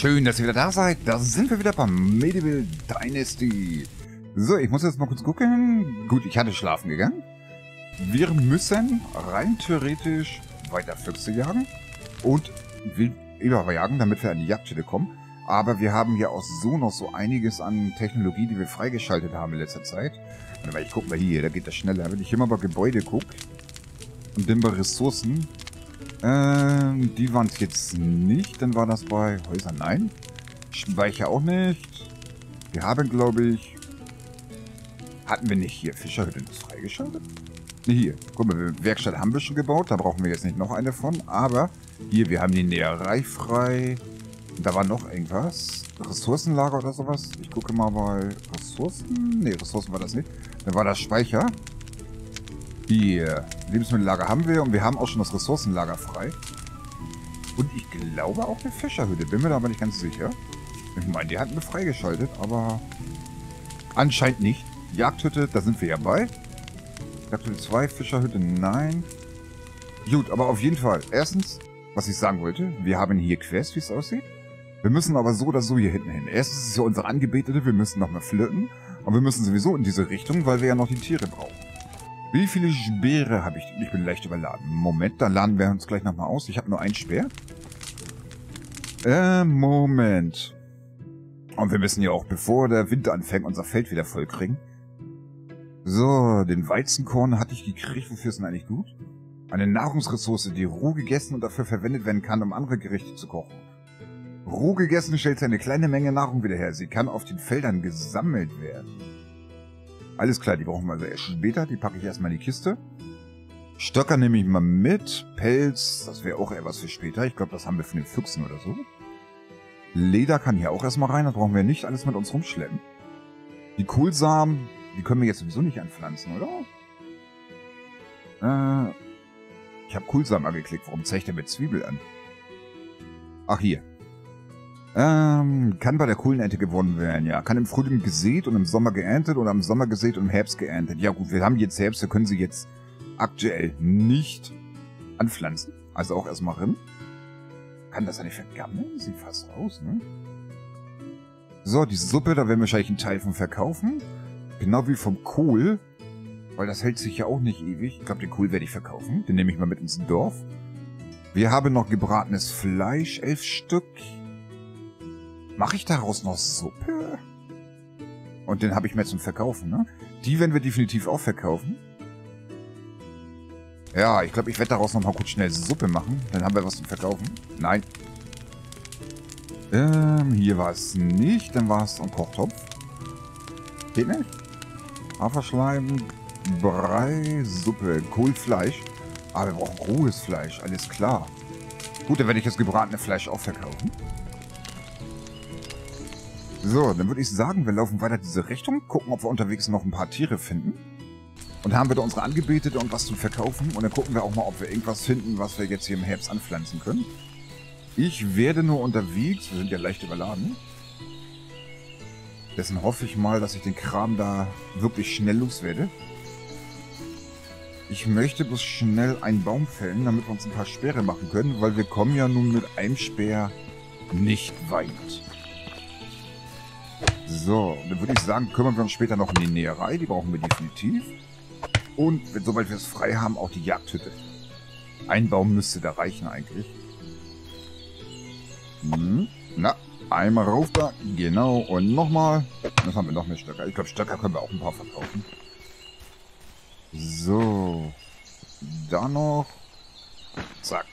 Schön, dass ihr wieder da seid. Da sind wir wieder beim Medieval Dynasty. So, ich muss jetzt mal kurz gucken. Gut, ich hatte schlafen gegangen. Wir müssen rein theoretisch weiter Füchse jagen und Wildschweine jagen, damit wir an die Jagdstätte kommen. Aber wir haben hier auch so noch so einiges an Technologie, die wir freigeschaltet haben in letzter Zeit. Warte mal, ich guck mal hier, da geht das schneller. Wenn ich immer bei Gebäude gucke und dann bei Ressourcen, die waren es jetzt nicht. Dann war das bei Häusern, nein. Speicher auch nicht. Wir haben, glaube ich, hatten wir nicht hier Fischerhütte freigeschaltet? Ne, hier. Guck mal, Werkstatt haben wir schon gebaut. Da brauchen wir jetzt nicht noch eine von. Aber hier, wir haben die Näherei frei. Da war noch irgendwas. Ressourcenlager oder sowas. Ich gucke mal bei Ressourcen. Ne, Ressourcen war das nicht. Da war das Speicher. Hier. Lebensmittellager haben wir. Und wir haben auch schon das Ressourcenlager frei. Und ich glaube auch eine Fischerhütte. Bin mir da aber nicht ganz sicher. Ich meine, die hatten wir freigeschaltet. Aber anscheinend nicht. Jagdhütte, da sind wir ja bei. Jagdhütte 2, Fischerhütte, nein. Gut, aber auf jeden Fall. Erstens, was ich sagen wollte. Wir haben hier Quest, wie es aussieht. Wir müssen aber so oder so hier hinten hin. Erstens ist es ja unsere Angebetete. Wir müssen nochmal flirten. Und wir müssen sowieso in diese Richtung, weil wir ja noch die Tiere brauchen. Wie viele Speere habe ich denn? Ich bin leicht überladen. Moment, dann laden wir uns gleich nochmal aus. Ich habe nur ein Speer. Moment. Und wir müssen ja auch, bevor der Winter anfängt, unser Feld wieder voll kriegen. So, den Weizenkorn hatte ich gekriegt. Wofür ist denn eigentlich gut? Eine Nahrungsressource, die roh gegessen und dafür verwendet werden kann, um andere Gerichte zu kochen. Roh gegessen stellt sie eine kleine Menge Nahrung wieder her. Sie kann auf den Feldern gesammelt werden. Alles klar, die brauchen wir also erst später. Die packe ich erstmal in die Kiste. Stöcker nehme ich mal mit. Pelz, das wäre auch eher was für später. Ich glaube, das haben wir von den Füchsen oder so. Leder kann hier auch erstmal rein. Das brauchen wir nicht alles mit uns rumschleppen. Die Kohlsamen, die können wir jetzt sowieso nicht anpflanzen, oder? Ich habe Kohlsamen angeklickt. Warum zeigt er mir Zwiebel an? Ach, hier. Kann bei der Kohlenernte gewonnen werden, ja. Kann im Frühling gesät und im Sommer geerntet oder im Sommer gesät und im Herbst geerntet. Ja gut, wir haben jetzt Herbst, wir können sie jetzt aktuell nicht anpflanzen. Also auch erstmal rin. Kann das ja nicht vergammeln? Sieht fast aus, ne? So, die Suppe, da werden wir wahrscheinlich einen Teil von verkaufen. Genau wie vom Kohl. Weil das hält sich ja auch nicht ewig. Ich glaube, den Kohl werde ich verkaufen. Den nehme ich mal mit ins Dorf. Wir haben noch gebratenes Fleisch, 11 Stück. Mache ich daraus noch Suppe? Und den habe ich mir zum Verkaufen, ne? Die werden wir definitiv auch verkaufen. Ja, ich glaube, ich werde daraus nochmal kurz schnell Suppe machen. Dann haben wir was zum Verkaufen. Nein. Hier war es nicht. Dann war es ein Kochtopf. Geht nicht. Haferschleim, Brei, Suppe, Kohlfleisch. Aber wir brauchen rohes Fleisch, alles klar. Gut, dann werde ich das gebratene Fleisch auch verkaufen. So, dann würde ich sagen, wir laufen weiter in diese Richtung, gucken, ob wir unterwegs noch ein paar Tiere finden. Und haben wir da unsere Angebetete und was zu verkaufen. Und dann gucken wir auch mal, ob wir irgendwas finden, was wir jetzt hier im Herbst anpflanzen können. Ich werde nur unterwegs, wir sind ja leicht überladen. Dessen hoffe ich mal, dass ich den Kram da wirklich schnell loswerde. Ich möchte bloß schnell einen Baum fällen, damit wir uns ein paar Speere machen können, weil wir kommen ja nun mit einem Speer nicht weit. So, dann würde ich sagen, kümmern wir uns später noch in die Näherei. Die brauchen wir definitiv. Und sobald wir es frei haben, auch die Jagdhütte. Ein Baum müsste da reichen eigentlich. Hm. Na, einmal rauf da. Genau. Und nochmal. Jetzt haben wir noch mehr Stöcker. Ich glaube, Stöcker können wir auch ein paar verkaufen. So. Da noch. Zack.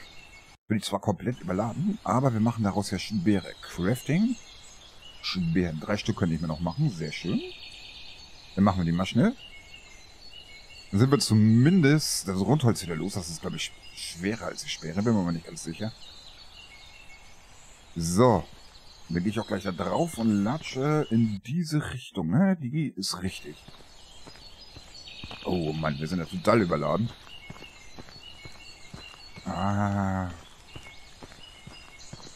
Bin ich zwar komplett überladen, aber wir machen daraus ja Speere. Crafting. Beeren. 3 Stück könnte ich mir noch machen. Sehr schön. Dann machen wir die mal schnell. Dann sind wir zumindest das Rundholz wieder los. Das ist, glaube ich, schwerer als die Speere. Bin mir mal nicht ganz sicher. So. Dann gehe ich auch gleich da drauf und latsche in diese Richtung. Ne? Die ist richtig. Oh Mann, wir sind ja total überladen. Ah.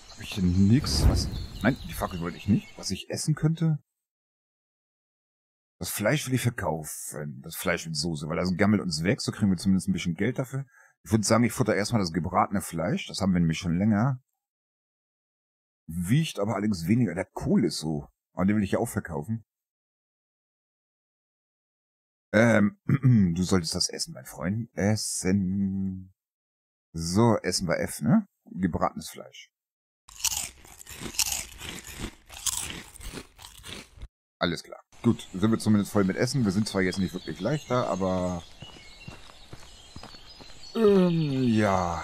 Habe ich denn nichts? Was... Nein, die Fackel wollte ich nicht. Was ich essen könnte? Das Fleisch will ich verkaufen. Das Fleisch mit Soße, weil das gammelt uns weg. So kriegen wir zumindest ein bisschen Geld dafür. Ich würde sagen, ich futter erstmal das gebratene Fleisch. Das haben wir nämlich schon länger. wiegt aber allerdings weniger. Der Kohl ist so. Und den will ich ja auch verkaufen. Du solltest das essen, mein Freund. Essen. So, Essen bei F, ne? Gebratenes Fleisch. Alles klar. Gut, sind wir zumindest voll mit Essen. Wir sind zwar jetzt nicht wirklich leichter, aber... ja.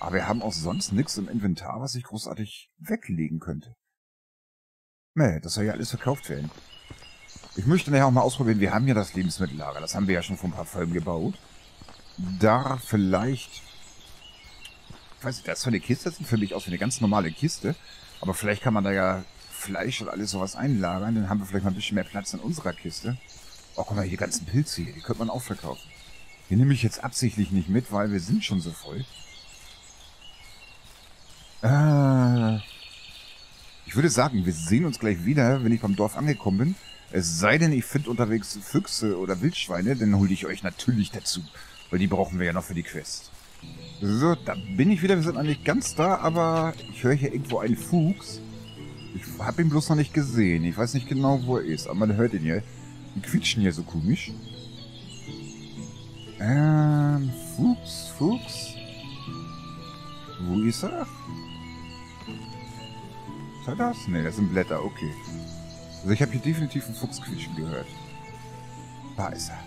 Aber wir haben auch sonst nichts im Inventar, was ich großartig weglegen könnte. Nee, das soll ja alles verkauft werden. Ich möchte nachher auch mal ausprobieren, wir haben ja das Lebensmittellager. Das haben wir ja schon vor ein paar Folgen gebaut. Da vielleicht... Ich weiß nicht, das für eine Kiste, das sieht für mich aus wie eine ganz normale Kiste. Aber vielleicht kann man da ja Fleisch und alles sowas einlagern. Dann haben wir vielleicht mal ein bisschen mehr Platz in unserer Kiste. Oh, guck mal, hier die ganzen Pilze hier, die könnte man auch verkaufen. Die nehme ich jetzt absichtlich nicht mit, weil wir sind schon so voll. Ich würde sagen, wir sehen uns gleich wieder, wenn ich beim Dorf angekommen bin. Es sei denn, ich finde unterwegs Füchse oder Wildschweine, dann hole ich euch natürlich dazu. Weil die brauchen wir ja noch für die Quest. So, da bin ich wieder. Wir sind noch nicht ganz da, aber ich höre hier irgendwo einen Fuchs. Ich habe ihn bloß noch nicht gesehen. Ich weiß nicht genau, wo er ist, aber man hört ihn ja. Die quietschen hier so komisch. Fuchs, Fuchs. Wo ist er? Ist er das? Ne, das sind Blätter, okay. Also ich habe hier definitiv einen Fuchs quietschen gehört. Da ist er.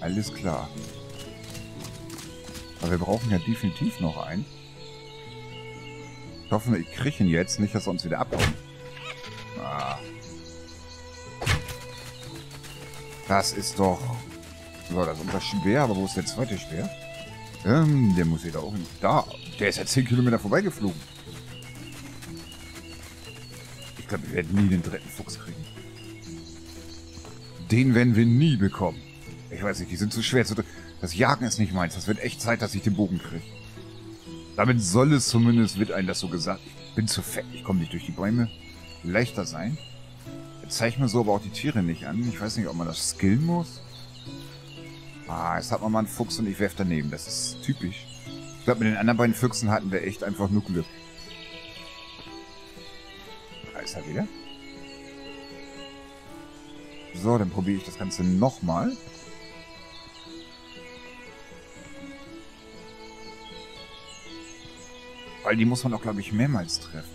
Alles klar. Aber wir brauchen ja definitiv noch einen. Ich hoffe, ich kriege ihn jetzt. Nicht, dass er uns wieder abhauen. Ah. Das ist doch... So, das ist unser Speer. Aber wo ist der zweite Speer? Der muss ja da auch nicht... Da! Der ist ja 10 Kilometer vorbeigeflogen. Ich glaube, wir werden nie den dritten Fuchs kriegen. Den werden wir nie bekommen. Ich weiß nicht, die sind zu schwer zu... Das Jagen ist nicht meins. Das wird echt Zeit, dass ich den Bogen kriege. Damit soll es zumindest, wird einem das so gesagt. Ich bin zu fett, ich komme nicht durch die Bäume. Leichter sein. Jetzt zeige ich mir so aber auch die Tiere nicht an. Ich weiß nicht, ob man das skillen muss. Ah, jetzt hat man mal einen Fuchs und ich werfe daneben. Das ist typisch. Ich glaube, mit den anderen beiden Füchsen hatten wir echt einfach nur Glück. Da ist er wieder. So, dann probiere ich das Ganze nochmal. Weil die muss man auch, glaube ich, mehrmals treffen.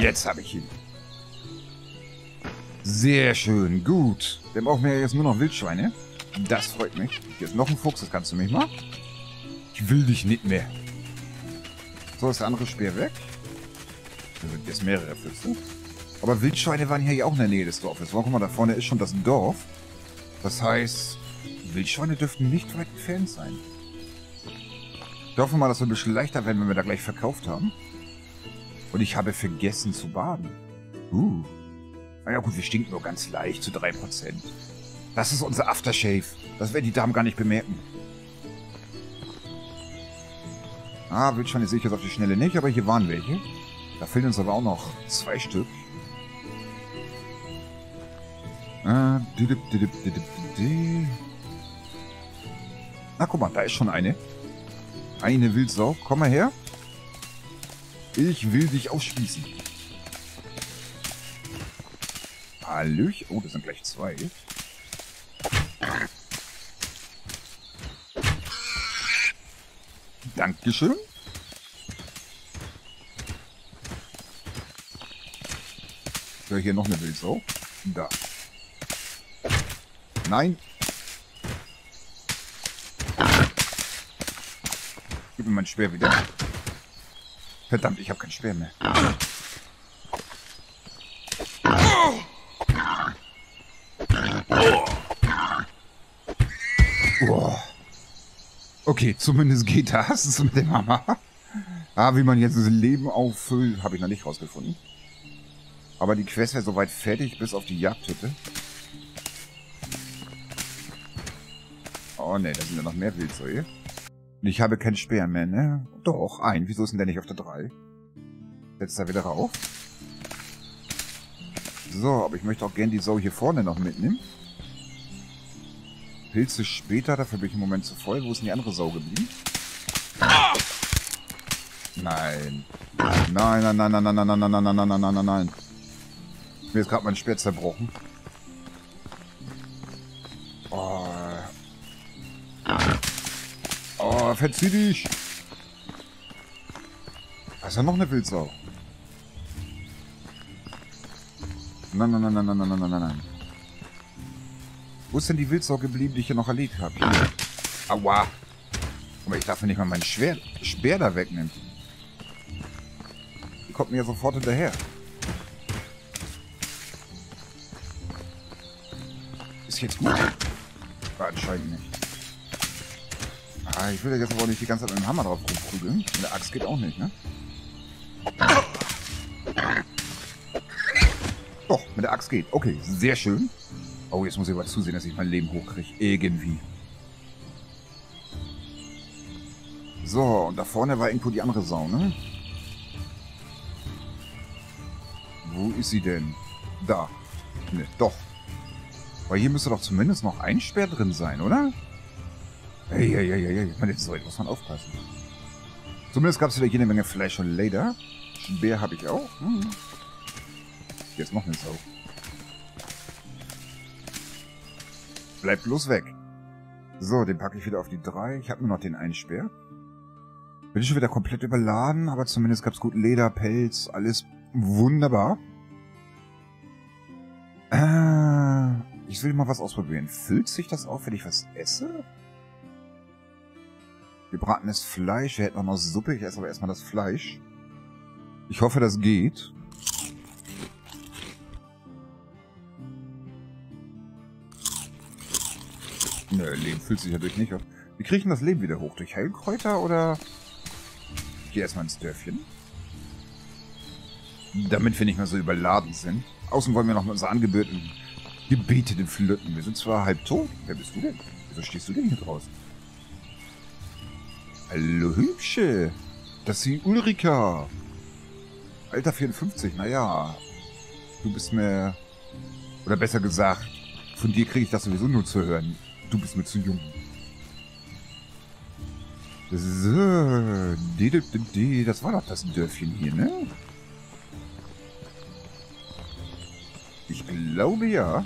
Jetzt habe ich ihn. Sehr schön, gut. Dann brauchen wir jetzt nur noch Wildschweine. Das freut mich. Jetzt noch ein Fuchs, das kannst du mich mal. Ich will dich nicht mehr. So, ist der andere Speer weg. Da sind jetzt mehrere Füchse. Aber Wildschweine waren hier ja auch in der Nähe des Dorfes. Warum, guck mal, da vorne ist schon das Dorf. Das heißt, Wildschweine dürften nicht weit entfernt sein. Ich hoffe mal, dass wir ein bisschen leichter werden, wenn wir da gleich verkauft haben. Und ich habe vergessen zu baden. Na ja gut, wir stinken nur ganz leicht zu 3%. Das ist unser Aftershave. Das werden die Damen gar nicht bemerken. Ah, Wildschweine sehe ich jetzt auf die Schnelle nicht, aber hier waren welche. Da fehlen uns aber auch noch 2 Stück. Na, guck mal, da ist schon eine. Eine Wildsau. Komm mal her. Ich will dich aufspießen. Hallöch. Oh, das sind gleich 2. Dankeschön. So, hier noch eine Wildsau. Da. Nein. Gib mir mein Speer wieder. Verdammt, ich habe kein Speer mehr. Oh. Okay, zumindest geht das mit dem Hammer. Ah, wie man jetzt das Leben auffüllt, habe ich noch nicht rausgefunden. Aber die Quest wäre soweit fertig, bis auf die Jagdhütte. Oh ne, da sind ja noch mehr Wildsäue. Und ich habe keinen Speer mehr, ne? Doch, ein. Wieso ist denn der nicht auf der 3? Setzt da wieder rauf. So, aber ich möchte auch gerne die Sau hier vorne noch mitnehmen. Pilze später, dafür bin ich im Moment zu voll. Wo ist denn die andere Sau geblieben? Nein. Nein, nein, nein, nein, nein, nein, nein, nein, nein, nein, nein, nein, nein. Mir ist gerade mein Schwert zerbrochen. Oh. Oh, verzieh dich. Da ist ja noch eine Wildsau. Nein, nein, nein, nein, nein, nein, nein, nein. Wo ist denn die Wildsau geblieben, die ich hier noch erledigt habe? Aua. Aber ich darf mir nicht mal mein Speer da wegnehmen. Die kommt mir ja sofort hinterher. Ist jetzt gut? Anscheinend nicht. Ah, ich will ja jetzt aber auch nicht die ganze Zeit mit dem Hammer drauf rumprügeln. Mit der Axt geht auch nicht, ne? Doch, mit der Axt geht. Okay, sehr schön. Oh, jetzt muss ich aber zusehen, dass ich mein Leben hochkriege. Irgendwie. So, und da vorne war irgendwo die andere Sau, ne? Wo ist sie denn? Da. Ne, doch. Weil hier müsste doch zumindest noch ein Speer drin sein, oder? Hey, hey, hey, hey, ich meine, jetzt so, muss man aufpassen. Zumindest gab es wieder jede Menge Fleisch und Leder. Speer habe ich auch. Hm. Jetzt noch eine Sau. Bleib bloß weg. So, den packe ich wieder auf die 3. Ich habe nur noch den einen Speer. Bin ich schon wieder komplett überladen, aber zumindest gab es gut Leder, Pelz, alles wunderbar. Ich will mal was ausprobieren. Füllt sich das auf, wenn ich was esse? Gebratenes Fleisch. Wir hätten auch noch Suppe. Ich esse aber erstmal das Fleisch. Ich hoffe, das geht. Nö, Leben füllt sich dadurch nicht auf. Wie kriege ich denn das Leben wieder hoch? Durch Heilkräuter oder... Ich gehe erstmal ins Dörfchen. Damit wir nicht mehr so überladen sind. Außen wollen wir noch mit unseren angebotenen Gebiete den flirten. Wir sind zwar halb tot. Wer bist du denn? Wieso stehst du denn hier draußen? Hallo Hübsche. Das ist die Ulrika. Alter 54, naja. Du bist mir... Oder besser gesagt, von dir kriege ich das sowieso nur zu hören. Du bist mir zu jung. So, das war doch das Dörfchen hier, ne? Ich glaube ja.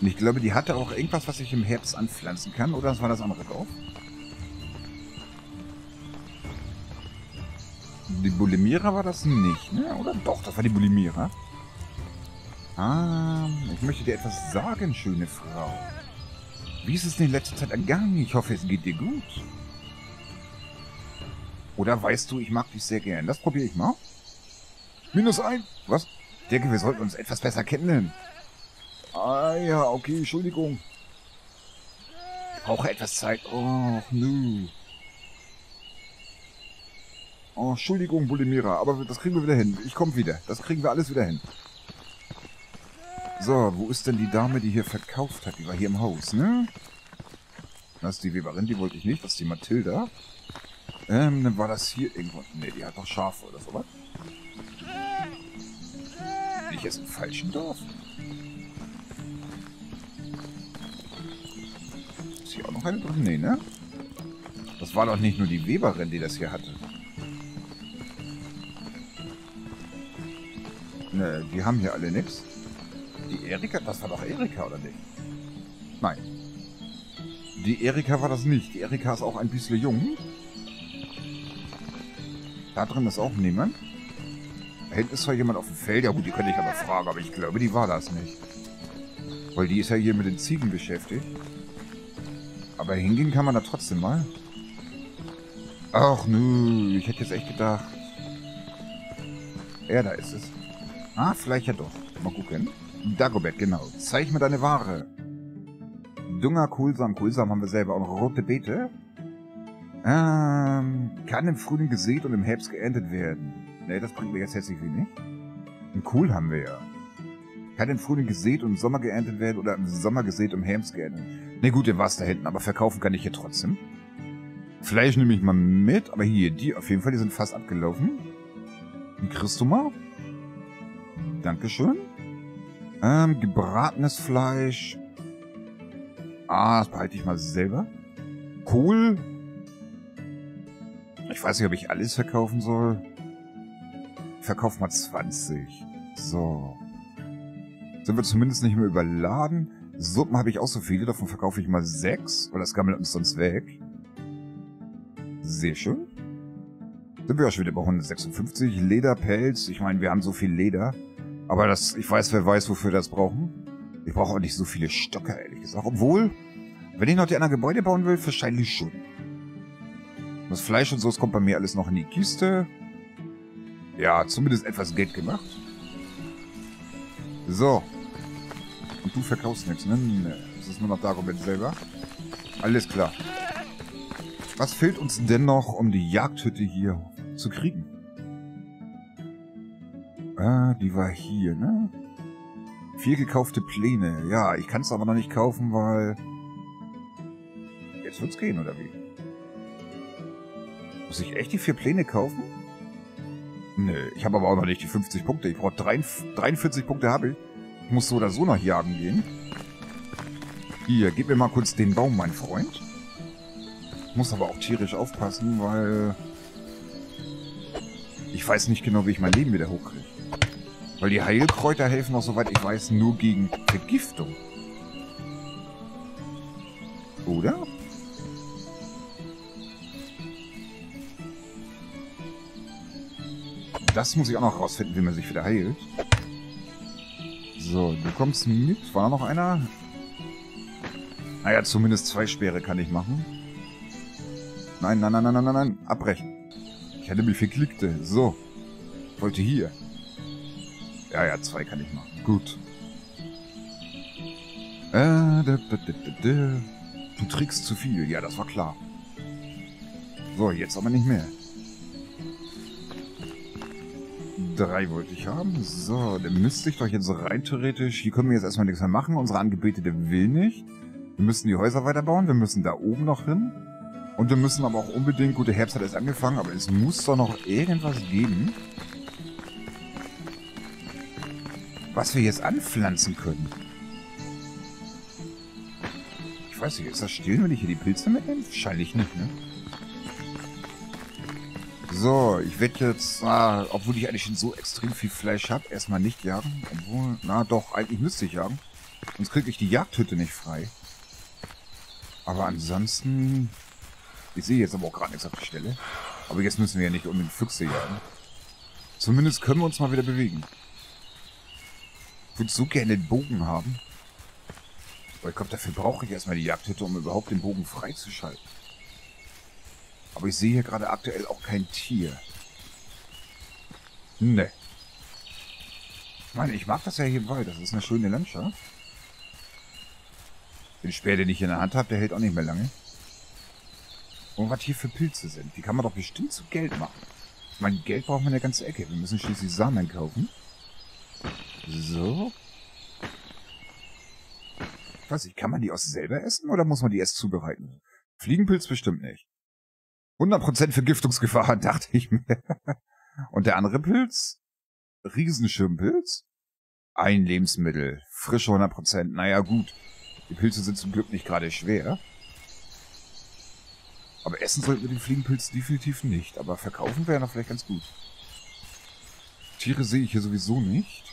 Und ich glaube, die hatte auch irgendwas, was ich im Herbst anpflanzen kann. Oder das war das andere drauf? Die Bylimira war das nicht, ne? Oder doch, das war die Bylimira. Ah, ich möchte dir etwas sagen, schöne Frau. Wie ist es in letzter Zeit ergangen? Ich hoffe, es geht dir gut. Oder weißt du, ich mag dich sehr gern. Das probiere ich mal. -1. Was? Ich denke, wir sollten uns etwas besser kennenlernen. Ah ja, okay, Entschuldigung. Ich brauche etwas Zeit. Oh, nö. Oh, Entschuldigung, Bylimira. Aber das kriegen wir wieder hin. Ich komme wieder. Das kriegen wir alles wieder hin. So, wo ist denn die Dame, die hier verkauft hat? Die war hier im Haus, ne? Das ist die Weberin, die wollte ich nicht. Das ist die Mathilda. Dann war das hier irgendwo... Ne, die hat doch Schafe oder sowas. Bin ich jetzt im falschen Dorf? Ist hier auch noch eine drin? Ne, ne? Das war doch nicht nur die Weberin, die das hier hatte. Ne, die haben hier alle nichts. Die Erika? Das war doch Erika, oder nicht? Nein. Die Erika war das nicht. Die Erika ist auch ein bisschen jung. Da drin ist auch niemand. Da hinten ist zwar jemand auf dem Feld. Ja gut, die könnte ich aber fragen, aber ich glaube, die war das nicht. Weil die ist ja hier mit den Ziegen beschäftigt. Aber hingehen kann man da trotzdem mal. Ach nö, ich hätte jetzt echt gedacht... Ja, da ist es. Ah, vielleicht ja doch. Mal gucken. Dagobert, genau. Zeig mir deine Ware. Dunger, Kohlsamen. Kohlsamen haben wir selber. Und rote Beete. Kann im Frühling gesät und im Herbst geerntet werden. Ne, das bringt mir jetzt herzlich wenig. Und Kohl haben wir ja. Kann im Frühling gesät und im Sommer geerntet werden oder im Sommer gesät und im Herbst geerntet. Ne, gut, der war es da hinten, aber verkaufen kann ich hier trotzdem. Fleisch nehme ich mal mit, aber hier, die auf jeden Fall, die sind fast abgelaufen. Die kriegst du mal. Dankeschön. Gebratenes Fleisch. Ah, das behalte ich mal selber. Cool. Ich weiß nicht, ob ich alles verkaufen soll. Ich verkaufe mal 20. So. Sind wir zumindest nicht mehr überladen. Suppen habe ich auch so viele. Davon verkaufe ich mal 6. Weil das gammelt uns sonst weg. Sehr schön. Sind wir ja schon wieder bei 156. Lederpelz. Ich meine, wir haben so viel Leder. Aber das, ich weiß, wer weiß, wofür wir das brauchen. Ich brauche auch nicht so viele Stöcke, ehrlich gesagt. Obwohl, wenn ich noch die anderen Gebäude bauen will, wahrscheinlich schon. Das Fleisch und so, das kommt bei mir alles noch in die Kiste. Ja, zumindest etwas Geld gemacht. So. Und du verkaufst nichts, ne? Nee, das ist nur noch Dagobert selber. Alles klar. Was fehlt uns denn noch, um die Jagdhütte hier zu kriegen? Ah, die war hier, ne? 4 gekaufte Pläne. Ja, ich kann es aber noch nicht kaufen, weil... Jetzt wird's gehen, oder wie? Muss ich echt die 4 Pläne kaufen? Nö, ich habe aber auch noch nicht die 50 Punkte. Ich brauche 43 Punkte habe ich. Ich muss so oder so noch jagen gehen. Hier, gib mir mal kurz den Baum, mein Freund. Ich muss aber auch tierisch aufpassen, weil... Ich weiß nicht genau, wie ich mein Leben wieder hochkriege. Weil die Heilkräuter helfen auch, soweit ich weiß, nur gegen Vergiftung. Oder? Das muss ich auch noch rausfinden, wie man sich wieder heilt. So, du kommst mit. War noch einer? Naja, zumindest 2 Speere kann ich machen. Nein, nein, nein, nein, nein, nein. Abbrechen. Ich hatte mich verklickt. So. Ich wollte hier. Ja, ja, 2 kann ich machen. Gut. Du trickst zu viel. Ja, das war klar. So, jetzt aber nicht mehr. 3 wollte ich haben. So, dann müsste ich doch jetzt rein theoretisch... Hier können wir jetzt erstmal nichts mehr machen. Unsere Angebetete will nicht. Wir müssen die Häuser weiterbauen. Wir müssen da oben noch hin. Und wir müssen aber auch unbedingt... Gut, der Herbst hat erst angefangen, aber es muss doch noch irgendwas geben, was wir jetzt anpflanzen können. Ich weiß nicht, ist das still, wenn ich hier die Pilze mitnehme? Wahrscheinlich nicht, ne? So, ich werde jetzt, obwohl ich eigentlich schon so extrem viel Fleisch habe, erstmal nicht jagen. Obwohl, na doch, eigentlich müsste ich jagen. Sonst kriege ich die Jagdhütte nicht frei. Aber ansonsten... Ich sehe jetzt aber auch gerade nichts auf der Stelle. Aber jetzt müssen wir ja nicht um den Füchse jagen. Zumindest können wir uns mal wieder bewegen. Ich würde so gerne den Bogen haben. Aber ich glaube, dafür brauche ich erstmal die Jagdhütte, um überhaupt den Bogen freizuschalten. Aber ich sehe hier gerade aktuell auch kein Tier. Ne. Ich meine, ich mag das ja hier im Wald. Das ist eine schöne Landschaft. Den Speer, den ich in der Hand habe, der hält auch nicht mehr lange. Und was hier für Pilze sind. Die kann man doch bestimmt zu Geld machen. Ich meine, Geld brauchen wir in der ganzen Ecke. Wir müssen schließlich Samen kaufen. So. Ich weiß nicht, kann man die auch selber essen oder muss man die erst zubereiten? Fliegenpilz bestimmt nicht. 100% Vergiftungsgefahr, dachte ich mir. Und der andere Pilz? Riesenschirmpilz? Ein Lebensmittel. Frische 100%. Naja, gut. Die Pilze sind zum Glück nicht gerade schwer. Aber essen sollten wir den Fliegenpilz definitiv nicht. Aber verkaufen wäre noch vielleicht ganz gut. Tiere sehe ich hier sowieso nicht.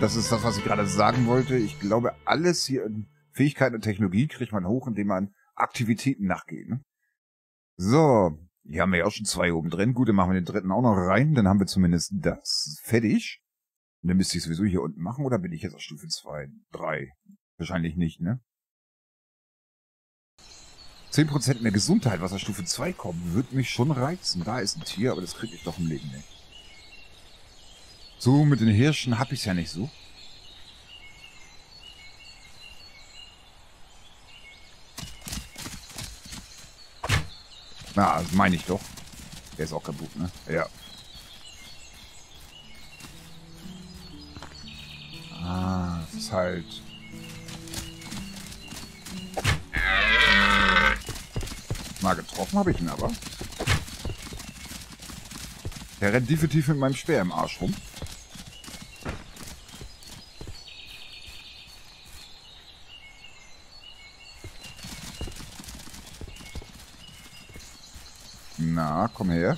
Das ist das, was ich gerade sagen wollte. Ich glaube, alles hier in Fähigkeiten und Technologie kriegt man hoch, indem man Aktivitäten nachgeht. Ne? So, hier haben wir ja auch schon 2 oben drin. Gut, dann machen wir den dritten auch noch rein. Dann haben wir zumindest das fertig. Und dann müsste ich sowieso hier unten machen. Oder bin ich jetzt auf Stufe 2, 3? Wahrscheinlich nicht, ne? 10% mehr Gesundheit, was auf Stufe 2 kommt, wird mich schon reizen. Da ist ein Tier, aber das kriege ich doch im Leben nicht. So, mit den Hirschen habe ich es ja nicht so. Na, das meine ich doch. Der ist auch kaputt, ne? Ja. Ah, das ist halt... Mal getroffen habe ich ihn aber. Der rennt definitiv mit meinem Speer im Arsch rum. Na, komm her.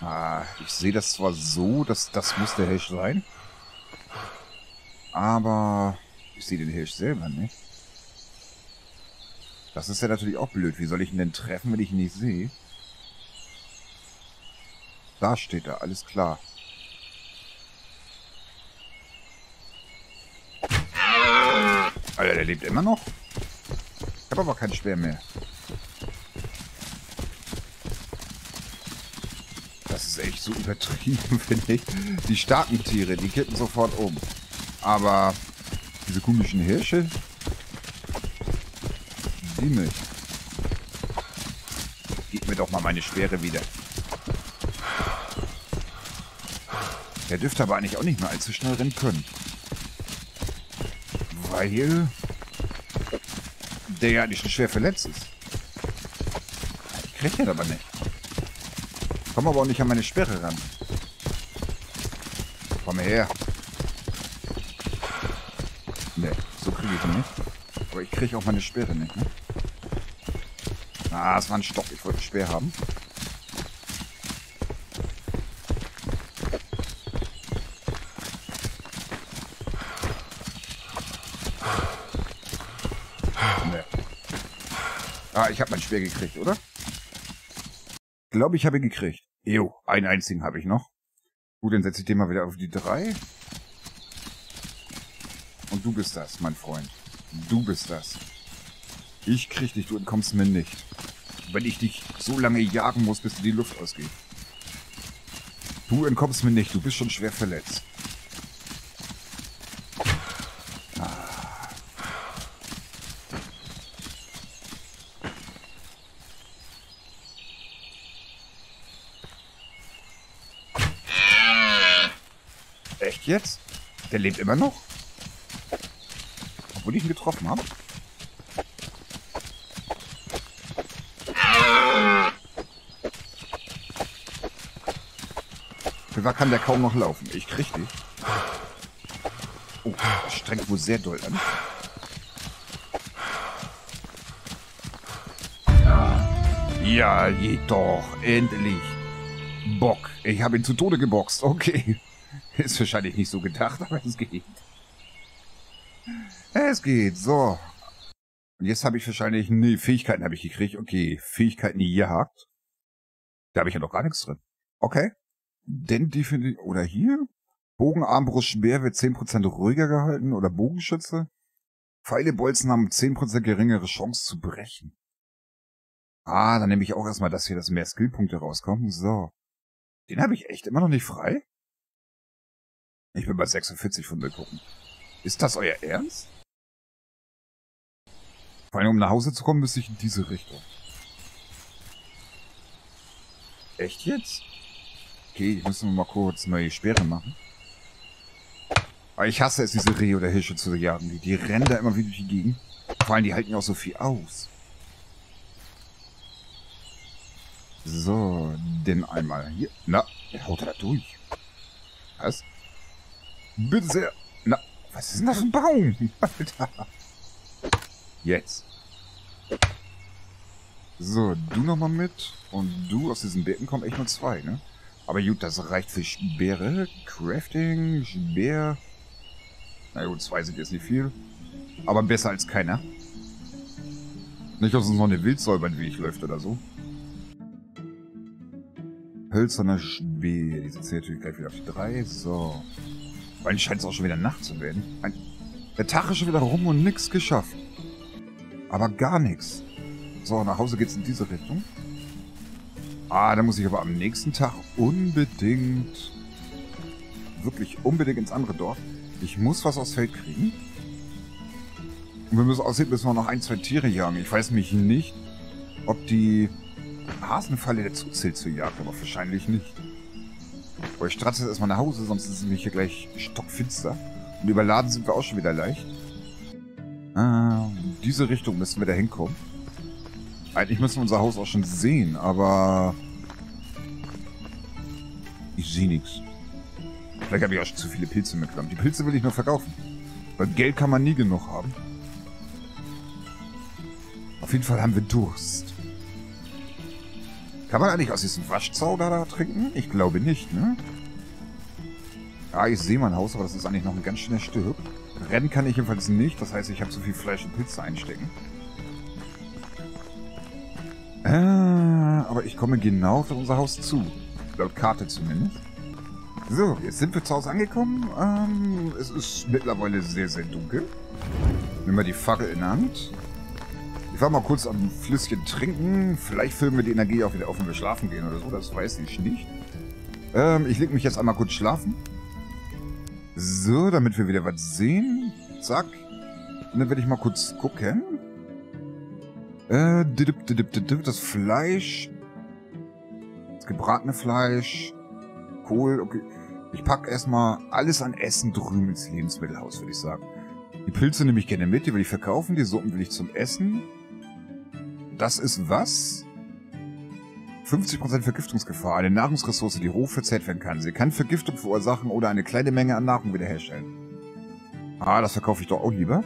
Ah, ich sehe das zwar so, dass das muss der Hirsch sein. Aber ich sehe den Hirsch selber nicht. Das ist ja natürlich auch blöd. Wie soll ich ihn denn treffen, wenn ich ihn nicht sehe? Da steht er, alles klar. Alter, der lebt immer noch? Ich habe aber kein Speer mehr. Das ist echt so übertrieben, finde ich. Die starken Tiere, die kippen sofort um. Aber diese komischen Hirsche... Die nicht. Gib mir doch mal meine Speere wieder. Der dürfte aber eigentlich auch nicht mehr allzu schnell rennen können. Weil der ja nicht schwer verletzt ist. Ich krieg den aber nicht. Ich komme aber auch nicht an meine Sperre ran. Komm her. Ne, so kriege ich ihn nicht. Aber ich kriege auch meine Sperre nicht, ne? Ah, es war ein Stock. Ich wollte einen Speer haben. Ah, ich habe mein Speer gekriegt, oder? Ich glaube, ich habe ihn gekriegt. Jo, einen einzigen habe ich noch. Gut, dann setze ich den mal wieder auf die 3. Und du bist das, mein Freund. Du bist das. Ich krieg dich, du entkommst mir nicht. Wenn ich dich so lange jagen muss, bis dir die Luft ausgeht. Du entkommst mir nicht, du bist schon schwer verletzt. Echt jetzt? Der lebt immer noch? Obwohl ich ihn getroffen habe? Da kann der kaum noch laufen. Ich krieg dich. Oh, das strengt wohl sehr doll an. Ja, jedoch. Endlich. Bock. Ich habe ihn zu Tode geboxt. Okay. Ist wahrscheinlich nicht so gedacht, aber es geht. Es geht, so. Und jetzt habe ich wahrscheinlich... Nee, Fähigkeiten habe ich gekriegt. Okay, Fähigkeiten gejagt. Da habe ich ja noch gar nichts drin. Okay. Denn die finde ich... Oder hier? Bogen, Armbrust, Speer wird 10% ruhiger gehalten. Oder Bogenschütze. Pfeile, Bolzen haben 10% geringere Chance zu brechen. Ah, dann nehme ich auch erstmal das hier, dass mehr Skillpunkte rauskommen. So. Den habe ich echt immer noch nicht frei? Ich bin bei 46 von mir gucken. Ist das euer Ernst? Vor allem, um nach Hause zu kommen, müsste ich in diese Richtung. Echt jetzt? Okay, ich muss nur mal kurz neue Speere machen. Aber ich hasse es, diese Rehe oder Hirsche zu jagen. Die rennen da immer wieder durch die Gegend. Vor allem, die halten ja auch so viel aus. So, denn einmal hier. Na, haut er da durch. Was? Bitte sehr. Na, was ist denn das für ein Baum? Alter. Jetzt. So, du nochmal mit. Und du, aus diesen Beeren kommen echt nur 2, ne? Aber gut, das reicht für Speere. Crafting, Speer. Na gut, 2 sind jetzt nicht viel. Aber besser als keiner. Nicht, dass uns noch eine Wildsäuber in den Weg läuft oder so. Hölzerner Speer. Die sitzt hier natürlich gleich wieder auf die 3. So. Weil scheint es auch schon wieder Nacht zu werden. Der Tag ist schon wieder rum und nichts geschafft. Aber gar nichts. So, nach Hause geht's in diese Richtung. Ah, da muss ich aber am nächsten Tag unbedingt... Wirklich unbedingt ins andere Dorf. Ich muss was aufs Feld kriegen. Und wir müssen aussehen, müssen wir noch 1, 2 Tiere jagen. Ich weiß mich nicht, ob die Hasenfalle dazu zählt zur Jagd, aber wahrscheinlich nicht. Aber ich stratze jetzt erstmal nach Hause, sonst ist es nämlich hier gleich stockfinster. Und überladen sind wir auch schon wieder leicht. In diese Richtung müssen wir da hinkommen. Eigentlich müssen wir unser Haus auch schon sehen, aber... Ich sehe nichts. Vielleicht habe ich auch schon zu viele Pilze mitgenommen. Die Pilze will ich nur verkaufen. Weil Geld kann man nie genug haben. Auf jeden Fall haben wir Durst. Kann man eigentlich aus diesem Waschzauber da trinken? Ich glaube nicht, ne? Ah, ich sehe mein Haus, aber das ist eigentlich noch ein ganz schöner Stück. Rennen kann ich jedenfalls nicht. Das heißt, ich habe zu viel Fleisch und Pilze einstecken. Aber ich komme genau auf unser Haus zu. Laut Karte zumindest. So, jetzt sind wir zu Hause angekommen. Es ist mittlerweile sehr, sehr dunkel. Nehmen wir die Fackel in der Hand. Ich war mal kurz am Flüsschen trinken. Vielleicht füllen wir die Energie auch wieder auf, wenn wir schlafen gehen oder so. Das weiß ich nicht. Ich lege mich jetzt einmal kurz schlafen. So, damit wir wieder was sehen. Zack. Und dann werde ich mal kurz gucken. Das Fleisch. Das gebratene Fleisch. Kohl. Okay. Ich packe erstmal alles an Essen drüben ins Lebensmittelhaus, würde ich sagen. Die Pilze nehme ich gerne mit. Die will ich verkaufen. Die Suppen will ich zum Essen. Das ist was? 50% Vergiftungsgefahr. Eine Nahrungsressource, die hoch verzehrt werden kann. Sie kann Vergiftung verursachen oder eine kleine Menge an Nahrung wiederherstellen. Ah, das verkaufe ich doch auch lieber.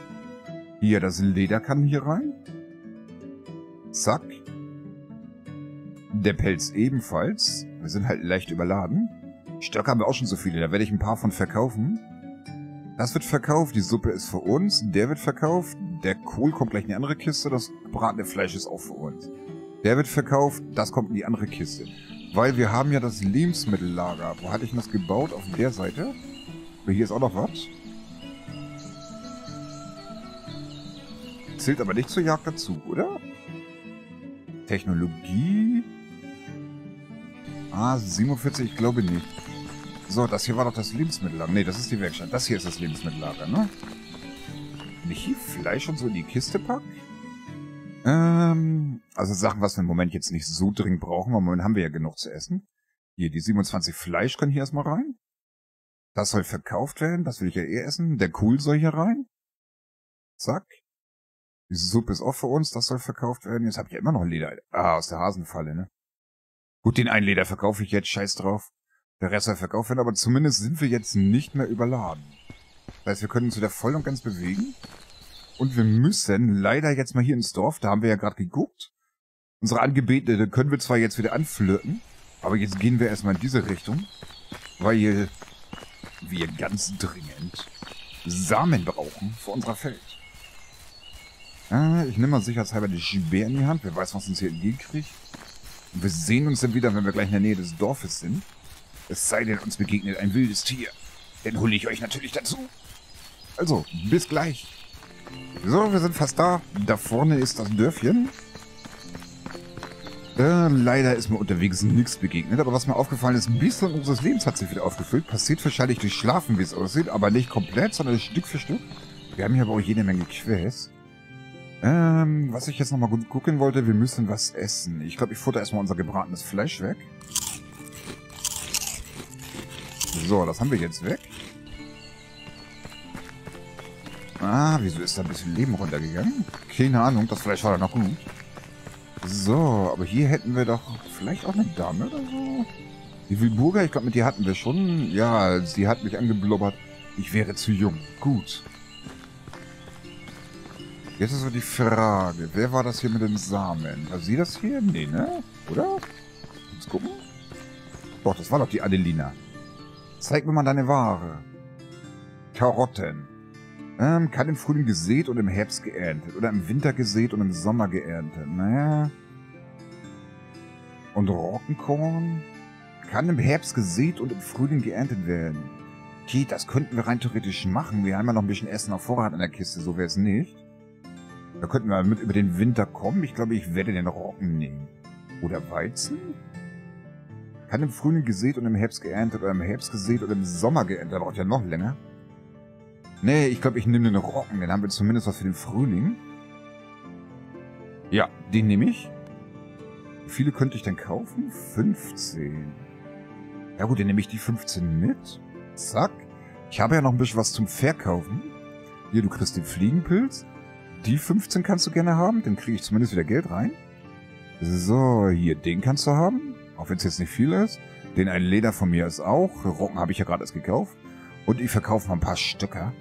Hier, das Leder kann hier rein. Zack. Der Pelz ebenfalls. Wir sind halt leicht überladen. Stöcke haben wir auch schon so viele. Da werde ich ein paar von verkaufen. Das wird verkauft. Die Suppe ist für uns. Der wird verkauft. Der Kohl kommt gleich in die andere Kiste. Das gebratene Fleisch ist auch für uns. Der wird verkauft, das kommt in die andere Kiste. Weil wir haben ja das Lebensmittellager. Wo hatte ich denn das gebaut? Auf der Seite. Aber hier ist auch noch was. Zählt aber nicht zur Jagd dazu, oder? Technologie. Ah, 47, ich glaube nicht. So, das hier war doch das Lebensmittellager. Ne, das ist die Werkstatt. Das hier ist das Lebensmittellager, ne? Wenn ich hier Fleisch und so in die Kiste packe? Also Sachen, was wir im Moment jetzt nicht so dringend brauchen, weil im Moment haben wir ja genug zu essen. Hier, die 27 Fleisch können hier erstmal rein. Das soll verkauft werden, das will ich ja eh essen. Der Kohl soll hier rein. Zack. Die Suppe ist auch für uns, das soll verkauft werden. Jetzt habe ich ja immer noch Leder. Ah, aus der Hasenfalle, ne? Gut, den einen Leder verkaufe ich jetzt, scheiß drauf. Der Rest soll verkauft werden, aber zumindest sind wir jetzt nicht mehr überladen. Das heißt, wir können uns wieder voll und ganz bewegen. Und wir müssen leider jetzt mal hier ins Dorf, da haben wir ja gerade geguckt. Unsere Angebetete können wir zwar jetzt wieder anflirten, aber jetzt gehen wir erstmal in diese Richtung, weil wir ganz dringend Samen brauchen für unser Feld. Ich nehme mal sicherheitshalber die Speer in die Hand, wer weiß, was uns hier entgegenkriegt. Und wir sehen uns dann wieder, wenn wir gleich in der Nähe des Dorfes sind. Es sei denn, uns begegnet ein wildes Tier. Dann hole ich euch natürlich dazu. Also, bis gleich. So, wir sind fast da. Da vorne ist das Dörfchen. Leider ist mir unterwegs nichts begegnet. Aber was mir aufgefallen ist, ein bisschen unseres Lebens hat sich wieder aufgefüllt. Passiert wahrscheinlich durch Schlafen, wie es aussieht. Aber nicht komplett, sondern Stück für Stück. Wir haben hier aber auch jede Menge Quests. Was ich jetzt nochmal gut gucken wollte, wir müssen was essen. Ich glaube, ich futter erstmal unser gebratenes Fleisch weg. So, das haben wir jetzt weg. Ah, wieso ist da ein bisschen Leben runtergegangen? Keine Ahnung, das Fleisch war da noch gut. So, aber hier hätten wir doch vielleicht auch eine Dame oder so. Die Wilburger, ich glaube, mit ihr hatten wir schon. Ja, sie hat mich angeblubbert. Ich wäre zu jung. Gut. Jetzt ist so die Frage, wer war das hier mit den Samen? War sie das hier? Nee, ne? Oder? Let's gucken. Doch, das war doch die Adelina. Zeig mir mal deine Ware. Karotten. Kann im Frühling gesät und im Herbst geerntet. Oder im Winter gesät und im Sommer geerntet. Naja. Und Roggenkorn? Kann im Herbst gesät und im Frühling geerntet werden. Okay, das könnten wir rein theoretisch machen. Wir haben ja noch ein bisschen Essen auf Vorrat in der Kiste, so wäre es nicht. Da könnten wir mit über den Winter kommen. Ich glaube, ich werde den Roggen nehmen. Oder Weizen? Kann im Frühling gesät und im Herbst geerntet. Oder im Herbst gesät und im Sommer geerntet. Das braucht ja noch länger. Nee, ich glaube, ich nehme den Roggen. Den haben wir zumindest was für den Frühling. Ja, den nehme ich. Wie viele könnte ich denn kaufen? 15. Ja gut, dann nehme ich die 15 mit. Zack. Ich habe ja noch ein bisschen was zum Verkaufen. Hier, du kriegst den Fliegenpilz. Die 15 kannst du gerne haben. Dann kriege ich zumindest wieder Geld rein. So, hier, den kannst du haben. Auch wenn es jetzt nicht viel ist. Den ein Leder von mir ist auch. Roggen habe ich ja gerade erst gekauft. Und ich verkaufe mal ein paar Stöcker.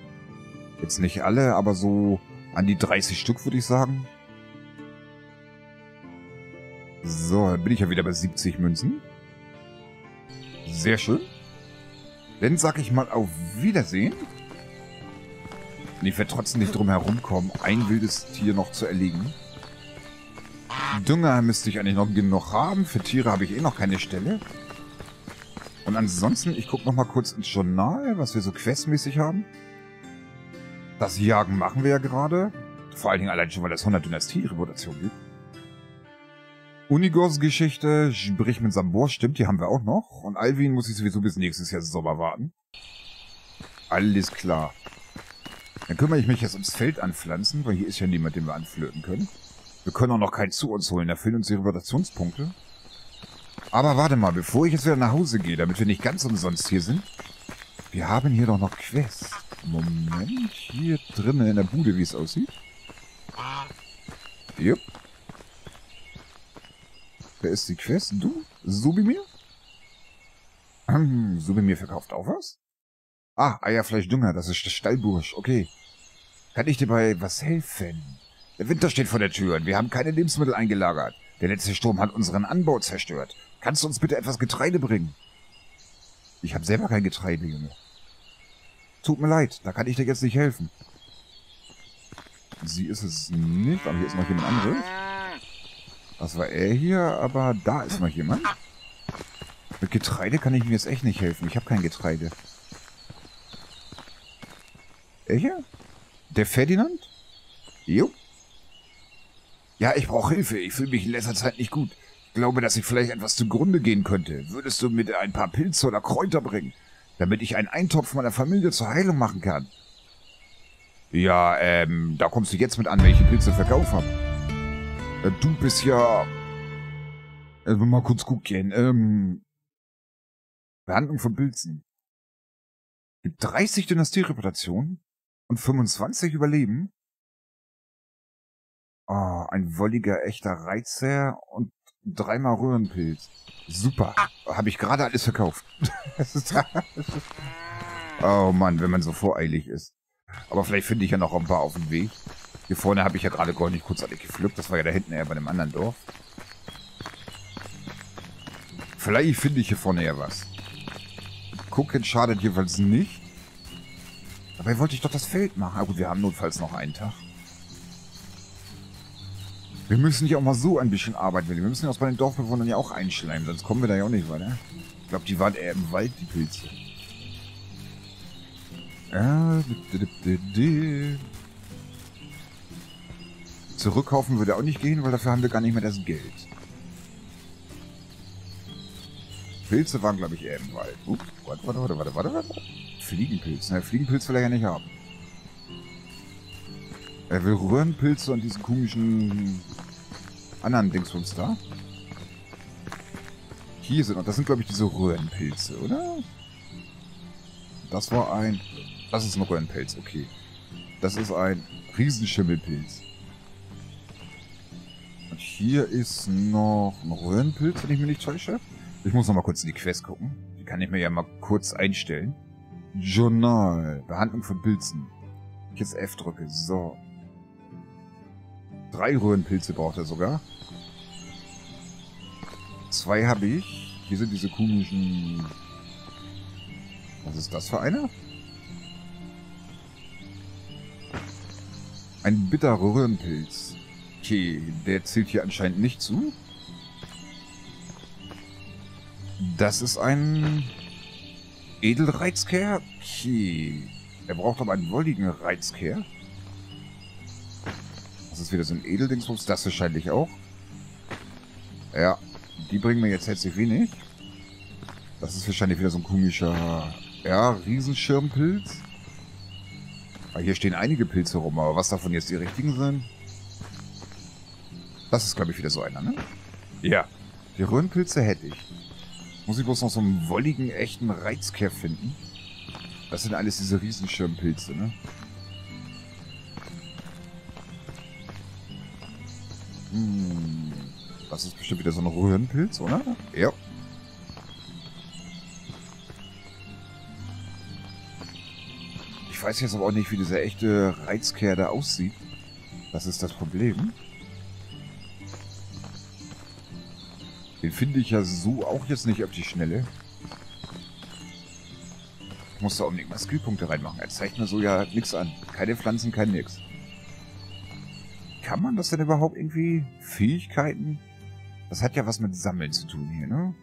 Jetzt nicht alle, aber so an die 30 Stück, würde ich sagen. So, dann bin ich ja wieder bei 70 Münzen. Sehr schön. Dann sag ich mal auf Wiedersehen. Und ich werde trotzdem nicht drum herumkommen, ein wildes Tier noch zu erlegen. Dünger müsste ich eigentlich noch genug haben. Für Tiere habe ich eh noch keine Stelle. Und ansonsten, ich gucke noch mal kurz ins Journal, was wir so questmäßig haben. Das Jagen machen wir ja gerade. Vor allen Dingen allein schon, weil das 100 Dynastie-Reputation gibt. Unigors Geschichte, sprich mit Sambor, stimmt, die haben wir auch noch. Und Alvin muss ich sowieso bis nächstes Jahr Sommer warten. Alles klar. Dann kümmere ich mich jetzt ums Feld anpflanzen, weil hier ist ja niemand, den wir anflirten können. Wir können auch noch keinen zu uns holen, da fehlen uns die Reputationspunkte. Aber warte mal, bevor ich jetzt wieder nach Hause gehe, damit wir nicht ganz umsonst hier sind. Wir haben hier doch noch Quests. Moment, hier drinnen in der Bude, wie es aussieht. Jupp. Wer ist die Quest? Du? Subimir? Subimir verkauft auch was? Ah, Eierfleisch, Dünger, das ist der Stallbursch, okay. Kann ich dir bei was helfen? Der Winter steht vor der Tür und wir haben keine Lebensmittel eingelagert. Der letzte Sturm hat unseren Anbau zerstört. Kannst du uns bitte etwas Getreide bringen? Ich habe selber kein Getreide, Junge. Tut mir leid, da kann ich dir jetzt nicht helfen. Sie ist es nicht, aber hier ist noch jemand anderes. Das war er hier, aber da ist noch jemand. Mit Getreide kann ich mir jetzt echt nicht helfen. Ich habe kein Getreide. Er hier? Der Ferdinand? Jo. Ja, ich brauche Hilfe. Ich fühle mich in letzter Zeit nicht gut. Ich glaube, dass ich vielleicht etwas zugrunde gehen könnte. Würdest du mir ein paar Pilze oder Kräuter bringen, damit ich einen Eintopf meiner Familie zur Heilung machen kann? Ja, da kommst du jetzt mit an, welche Pilze verkauft haben. Du bist ja... mal kurz gucken. Behandlung von Pilzen. Gibt 30 Dynastie-Reputationen und 25 Überleben. Oh, ein wolliger, echter Reizer und 3-mal Röhrenpilz. Super. Habe ich gerade alles verkauft. Oh Mann, wenn man so voreilig ist. Aber vielleicht finde ich ja noch ein paar auf dem Weg. Hier vorne habe ich ja gerade gar nicht kurzzeitig gepflückt. Das war ja da hinten eher bei einem anderen Dorf. Vielleicht finde ich hier vorne ja was. Gucken schadet jedenfalls nicht. Dabei wollte ich doch das Feld machen. Aber gut, wir haben notfalls noch einen Tag. Wir müssen ja auch mal so ein bisschen arbeiten. Wir müssen ja aus bei den Dorfbewohnern ja auch einschleimen. Sonst kommen wir da ja auch nicht weiter. Ich glaube, die waren eher im Wald, die Pilze. Zurückkaufen würde auch nicht gehen, weil dafür haben wir gar nicht mehr das Geld. Pilze waren, glaube ich, eher im Wald. Ups, warte. Fliegenpilz. Na, Fliegenpilz will er ja nicht haben. Er will Röhrenpilze und diesen komischen anderen Dingsbums da. Hier sind noch. Das sind, glaube ich, diese Röhrenpilze, oder? Das war ein... Das ist ein Röhrenpilz, okay. Das ist ein Riesenschimmelpilz. Und hier ist noch ein Röhrenpilz, wenn ich mich nicht täusche. Ich muss noch mal kurz in die Quest gucken. Die kann ich mir ja mal kurz einstellen. Journal. Behandlung von Pilzen. Ich jetzt F drücke. So. 3 Röhrenpilze braucht er sogar. 2 habe ich. Hier sind diese komischen... Was ist das für einer? Ein bitterer Röhrenpilz. Okay, der zählt hier anscheinend nicht zu. Das ist ein Edelreizkehr. Okay. Er braucht aber einen wolligen Reizkehr. Das ist wieder so ein Edeldingsbums. Das wahrscheinlich auch. Ja, die bringen mir jetzt herzlich wenig. Das ist wahrscheinlich wieder so ein komischer... Ja, Riesenschirmpilz. Aber hier stehen einige Pilze rum, aber was davon jetzt die richtigen sind? Das ist, glaube ich, wieder so einer, ne? Ja. Die Röhrenpilze hätte ich. Muss ich bloß noch so einen wolligen, echten Reizkehr finden. Das sind alles diese Riesenschirmpilze, ne? Hm. Das ist bestimmt wieder so ein Röhrenpilz, oder? Ja. Ich weiß jetzt aber auch nicht, wie dieser echte Reizkehr da aussieht. Das ist das Problem. Den finde ich ja so auch jetzt nicht auf die Schnelle. Ich muss da unbedingt mal Skillpunkte reinmachen. Er zeigt mir so ja nichts an. Keine Pflanzen, kein nix. Kann man das denn überhaupt irgendwie? Fähigkeiten? Das hat ja was mit Sammeln zu tun hier, ne?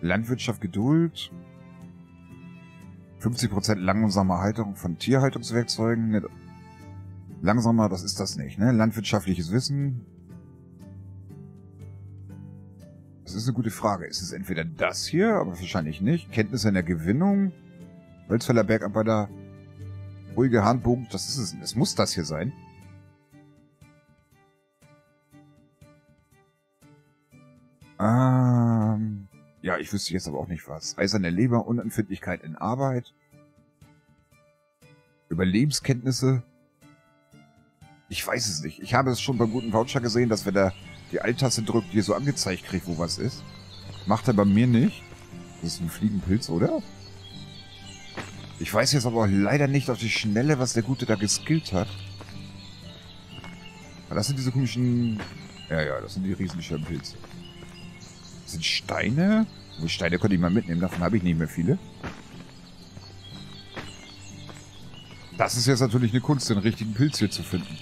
Landwirtschaft, Geduld. 50% langsame Halterung von Tierhaltungswerkzeugen. Langsamer, das ist das nicht, ne? Landwirtschaftliches Wissen. Das ist eine gute Frage. Ist es entweder das hier, aber wahrscheinlich nicht. Kenntnisse in der Gewinnung. Holzfäller Bergarbeiter. Ruhige Handbogen. Das ist es. Es muss das hier sein. Ja, ich wüsste jetzt aber auch nicht was. Eiserne Leber, Unempfindlichkeit in Arbeit. Überlebenskenntnisse. Ich weiß es nicht. Ich habe es schon beim guten Voucher gesehen, dass wir da die Alt-Taste drückt, die so angezeigt kriegt, wo was ist. Macht er bei mir nicht. Das ist ein Fliegenpilz, oder? Ich weiß jetzt aber auch leider nicht auf die Schnelle, was der Gute da geskillt hat. Aber das sind diese komischen... Ja, das sind die riesigen Pilze. Das sind Steine. Die Steine konnte ich mal mitnehmen, davon habe ich nicht mehr viele. Das ist jetzt natürlich eine Kunst, den richtigen Pilz hier zu finden.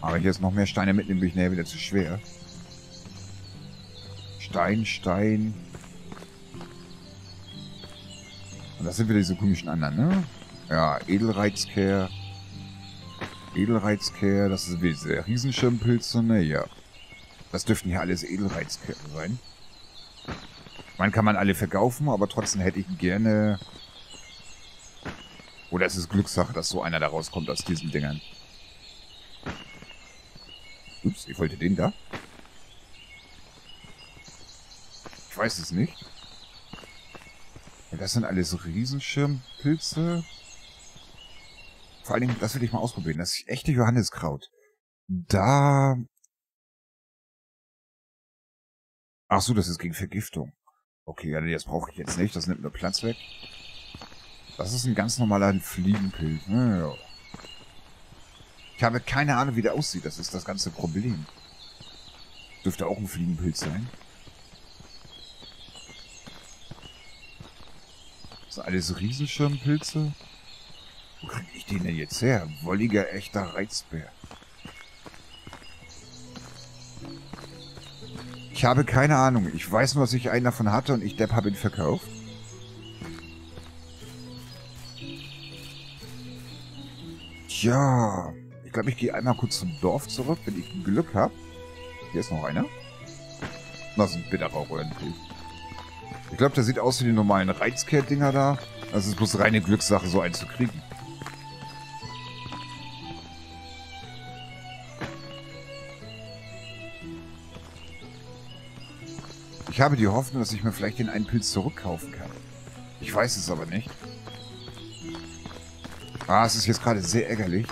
Aber ich jetzt noch mehr Steine mitnehmen, bin ich näher wieder zu schwer. Stein. Und das sind wieder diese komischen anderen, ne? Ja, Edelreizkehr. Das sind wieder diese Riesenschirmpilze, ne? Ja. Das dürften hier alles Edelreizkehren sein. Man kann man alle verkaufen, aber trotzdem hätte ich gerne... Oder es ist Glückssache, dass so einer da rauskommt aus diesen Dingern. Ups, ich wollte den da. Ich weiß es nicht. Und das sind alles Riesenschirmpilze. Vor allen Dingen, das will ich mal ausprobieren. Das ist echte Johanniskraut. Da... Ach so, das ist gegen Vergiftung. Okay, also das brauche ich jetzt nicht. Das nimmt nur Platz weg. Das ist ein ganz normaler Fliegenpilz. Ja. Ich habe keine Ahnung, wie der aussieht. Das ist das ganze Problem. Dürfte auch ein Fliegenpilz sein. Das sind alles Riesenschirmpilze. Wo kriege ich den denn jetzt her? Wolliger, echter Reizbär. Ich habe keine Ahnung. Ich weiß nur, dass ich einen davon hatte und ich Depp habe ihn verkauft. Ja... Ich glaube, ich gehe einmal kurz zum Dorf zurück, wenn ich Glück habe. Hier ist noch einer. Das ist ein Bitterrauchröhrenpilz. Ich glaube, der sieht aus wie die normalen Reizkehr-Dinger da. Das ist bloß reine Glückssache, so einen zu kriegen. Ich habe die Hoffnung, dass ich mir vielleicht den einen Pilz zurückkaufen kann. Ich weiß es aber nicht. Ah, es ist jetzt gerade sehr ärgerlich.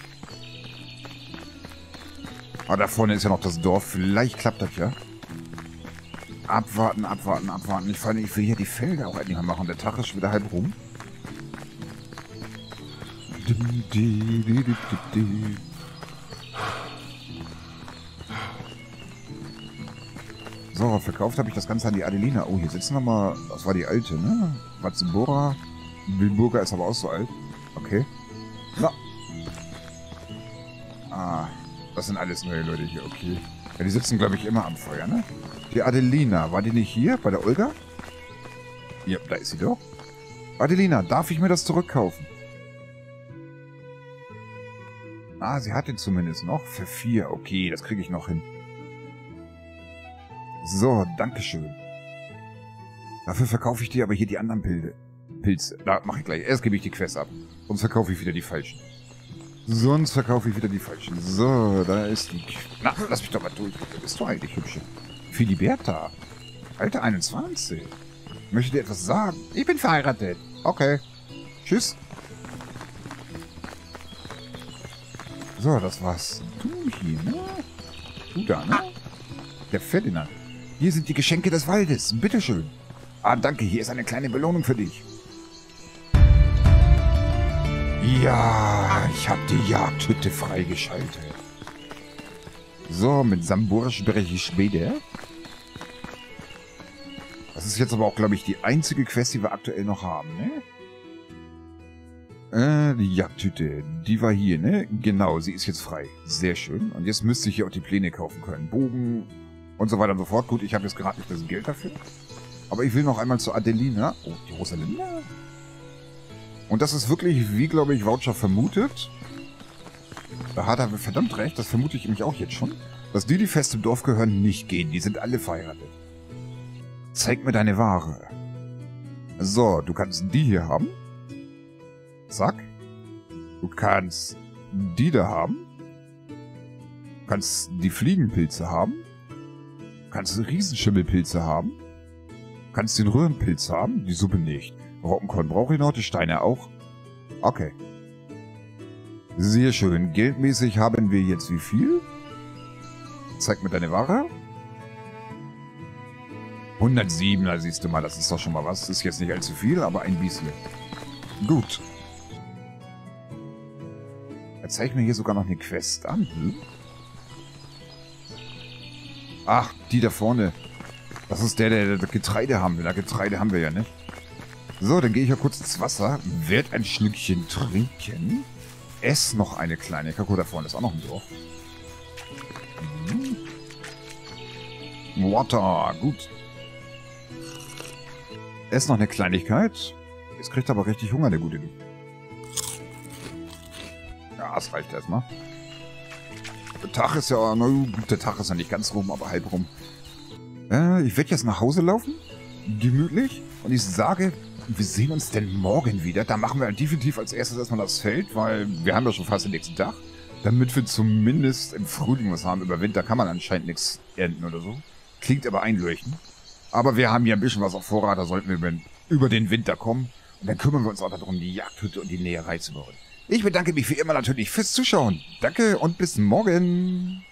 Aber da vorne ist ja noch das Dorf. Vielleicht klappt das ja. Abwarten. Ich will hier die Felder auch endlich mal machen. Der Tag ist schon wieder halb rum. So, verkauft habe ich das Ganze an die Adelina. Oh, hier sitzen nochmal... Das war die alte, ne? Matzebora. Wilburger ist aber auch so alt. Okay. Na. Ah... Das sind alles neue Leute hier, okay. Ja, die sitzen, glaube ich, immer am Feuer, ne? Die Adelina, war die nicht hier bei der Olga? Ja, da ist sie doch. Adelina, darf ich mir das zurückkaufen? Ah, sie hat den zumindest noch. Für 4, okay, das kriege ich noch hin. So, dankeschön. Dafür verkaufe ich dir aber hier die anderen Pilze. Da mache ich gleich. Erst gebe ich die Quest ab. Sonst verkaufe ich wieder die falschen. So, da ist die... Na, lass mich doch mal durch. Da bist du eigentlich, Hübsche. Filiberta. Alter, 21. Möchte dir etwas sagen? Ich bin verheiratet. Okay. Tschüss. So, das war's. Du hier, ne? Du da, ne? Der Ferdinand. Hier sind die Geschenke des Waldes. Bitteschön. Ah, danke. Hier ist eine kleine Belohnung für dich. Ja, ich habe die Jagdhütte freigeschaltet. So, mit Samburisch spreche ich später. Das ist jetzt aber auch, glaube ich, die einzige Quest, die wir aktuell noch haben, ne? Die Jagdtüte, die war hier, ne? Genau, sie ist jetzt frei. Sehr schön. Und jetzt müsste ich hier auch die Pläne kaufen können. Bogen und so weiter und so fort. Gut, ich habe jetzt gerade nicht das Geld dafür. Aber ich will noch einmal zu Adelina. Oh, die Rosalinda. Und das ist wirklich, wie, glaube ich, Voucher vermutet. Da hat er verdammt recht, das vermute ich nämlich auch jetzt schon. Dass die fest im Dorf gehören, nicht gehen. Die sind alle verheiratet. Zeig mir deine Ware. So, du kannst die hier haben. Zack. Du kannst die da haben. Du kannst die Fliegenpilze haben. Du kannst Riesenschimmelpilze haben. Du kannst den Röhrenpilz haben. Die Suppe nicht. Roggenkorn brauche ich noch, die Steine auch. Okay. Sehr schön. Geldmäßig haben wir jetzt wie viel? Zeig mir deine Ware. 107, da siehst du mal, das ist doch schon mal was. Ist jetzt nicht allzu viel, aber ein bisschen. Gut. Jetzt zeige ich mir hier sogar noch eine Quest an. Hm? Ach, die da vorne. Das ist der das Getreide haben will. Das Getreide haben wir ja, ne? So, dann gehe ich ja kurz ins Wasser. Werd ein Schlückchen trinken. Ess noch eine kleine. Guck mal, da vorne ist auch noch ein Dorf. Hm. Water, gut. Ess noch eine Kleinigkeit. Jetzt kriegt er aber richtig Hunger, der gute Dude. Ja, es reicht erstmal. Der Tag ist ja... Na gut, der Tag ist ja nicht ganz rum, aber halb rum. Ich werde jetzt nach Hause laufen. Gemütlich. Und ich sage, wir sehen uns denn morgen wieder. Da machen wir definitiv als erstes erstmal das Feld, weil wir haben ja schon fast den nächsten Tag. Damit wir zumindest im Frühling was haben. Über Winter kann man anscheinend nichts ernten oder so. Klingt aber einleuchtend. Aber wir haben hier ein bisschen was auf Vorrat, da sollten wir über den Winter kommen. Und dann kümmern wir uns auch darum, die Jagdhütte und die Näherei zu bauen. Ich bedanke mich wie immer natürlich fürs Zuschauen. Danke und bis morgen.